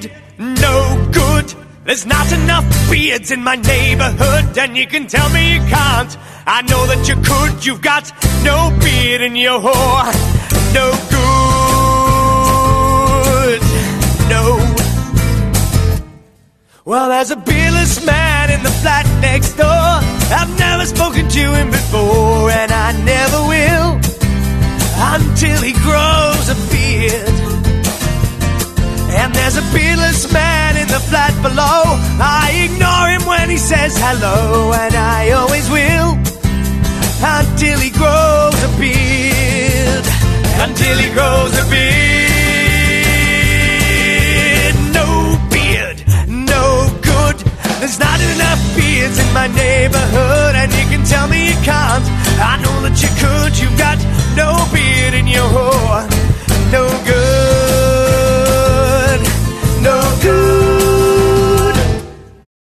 beard, no good. There's not enough beards in my neighborhood, and you can tell me you can't. I know that you could, you've got no beard in your whore. No good, no. Well, there's a beardless man in the flat next door. I've never spoken to him before, and I never will, until he grows a beard. And there's a beardless man in the flat below. I ignore him when he says hello, and I always will, until he grows a beard. Until he grows a beard, no good. There's not enough beards in my neighborhood, and you can tell me you can't. I know that you could, you've got no beard in your whore.